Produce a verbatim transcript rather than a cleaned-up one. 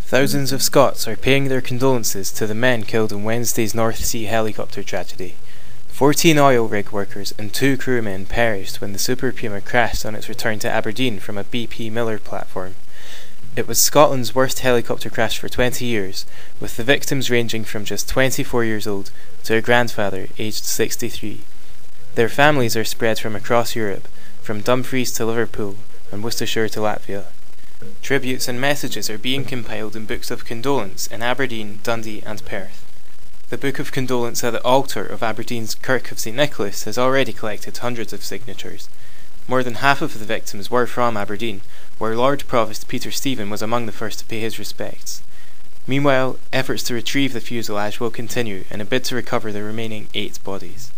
Thousands of Scots are paying their condolences to the men killed in Wednesday's North Sea helicopter tragedy. Fourteen oil rig workers and two crewmen perished when the Super Puma crashed on its return to Aberdeen from a B P Miller platform. It was Scotland's worst helicopter crash for twenty years, with the victims ranging from just twenty-four years old to a grandfather aged sixty-three. Their families are spread from across Europe, from Dumfries to Liverpool and Worcestershire to Latvia. Tributes and messages are being compiled in books of condolence in Aberdeen, Dundee and Perth. The Book of Condolence at the altar of Aberdeen's Kirk of Saint Nicholas has already collected hundreds of signatures. More than half of the victims were from Aberdeen, where Lord Provost Peter Stephen was among the first to pay his respects. Meanwhile, efforts to retrieve the fuselage will continue in a bid to recover the remaining eight bodies.